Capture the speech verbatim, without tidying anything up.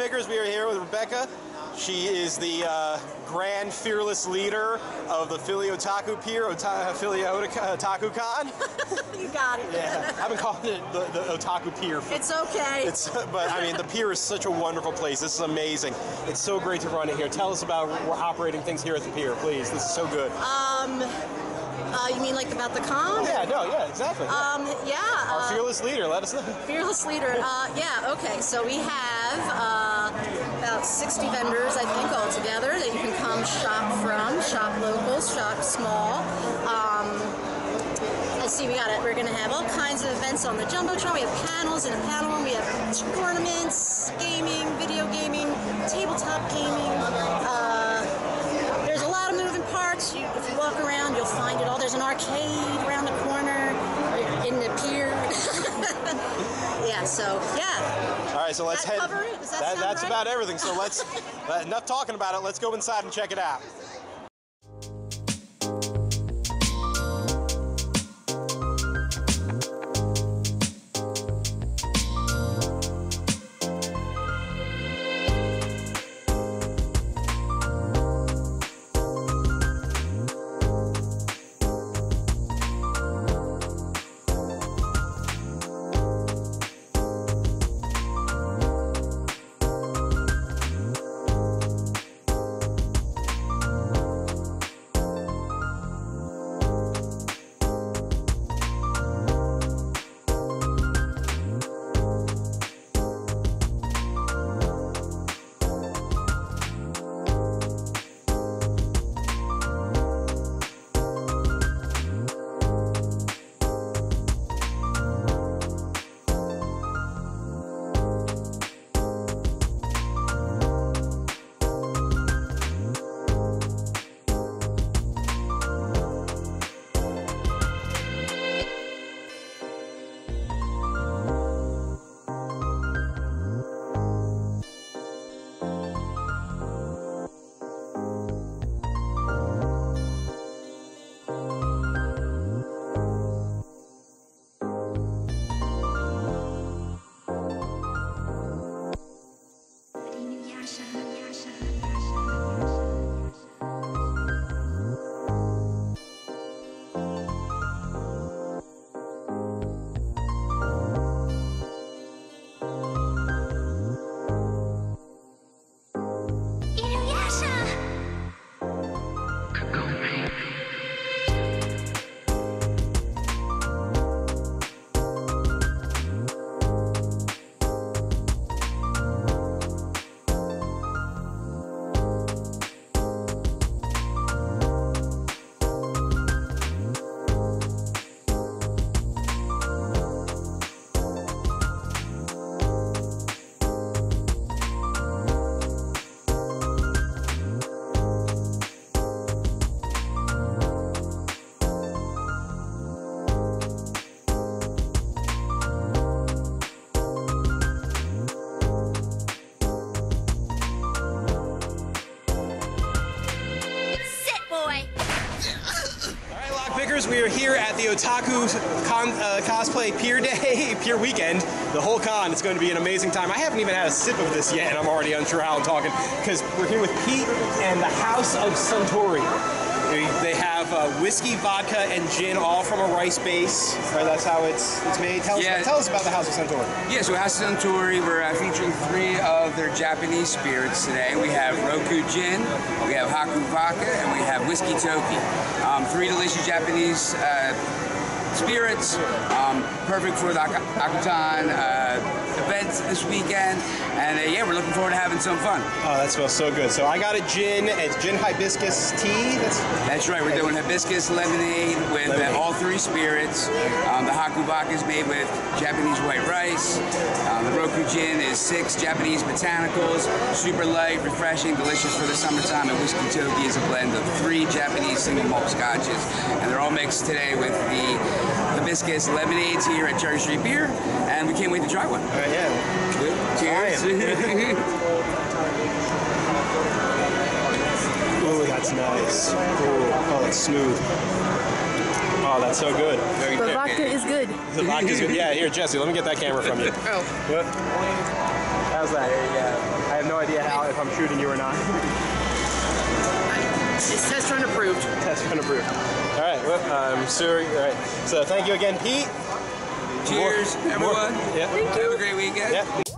Pickers. We are here with Rebecca. She is the uh, grand fearless leader of the Philly Otaku Pier, Ota Philly Ota Otaku Con. You got it. Yeah, I've been calling it the, the Otaku Pier. For, it's okay. It's, but I mean, the pier is such a wonderful place. This is amazing. It's so great to run it here. Tell us about we're operating things here at the pier, please. This is so good. Um. Uh, you mean like about the con? Yeah, no, yeah, exactly. Yeah. Um, yeah. Our uh, fearless leader, let us know. Fearless leader, uh, yeah, okay. So we have uh, about sixty vendors, I think, all together that you can come shop from, shop locals, shop small. Um, let's see, we got it. We're going to have all kinds of events on the Jumbotron. We have panels in a panel room. We have tournaments, gaming, video gaming, tabletop gaming. Uh, There's a lot of moving parts. You, if you walk around, you'll find it all. There's an arcade around the corner, in the pier. Yeah. So yeah. All right. So let's that head. Cover it? Does that that, sound that's right? About everything. So let's. uh, enough talking about it. Let's go inside and check it out. We are here at the Otaku con, uh, Cosplay Pier Day, Pier Weekend, the whole con. It's going to be an amazing time. I haven't even had a sip of this yet, and I'm already unsure how I'm talking, because we're here with Pete and the House of Suntory. They have uh, whiskey, vodka, and gin, all from a rice base. Right, that's how it's it's made. Tell, yeah. us, tell us about the House of Suntory. Yeah, so House of Suntory, we're uh, featuring three of their Japanese spirits today. We have Roku Gin, we have Haku Vodka, and we have Whiskey Toki. Um, three delicious Japanese uh, spirits, um, perfect for the Ak Akutan uh, events this weekend. And uh, yeah, we're looking forward to having some fun. Oh, that smells so good. So I got a gin. It's gin hibiscus tea. That's, That's right. We're doing hibiscus lemonade with lemonade. Uh, all three spirits. Um, the Haku Vodka is made with Japanese white rice. Um, the Roku Gin is six Japanese botanicals. Super light, refreshing, delicious for the summertime. And Whiskey Toki is a blend of three Japanese single malt scotches. And they're all mixed today with the hibiscus lemonades here at Cherry Street Beer, and we can't wait to try one. All right, yeah. Good. Cheers. Oh, that's nice. Ooh. Oh, it's smooth. Oh, that's so good. Very the good. Vodka is good. The vodka is good. Yeah, here, Jesse, let me get that camera from you. Oh. What? How's that? There you go. have no idea how, if I'm shooting you or not. It's test run approved. Test run approved. All right, well, I'm sorry. All right, so thank you again, Pete. Cheers, more, everyone. More, yeah. Have a great weekend. Yeah.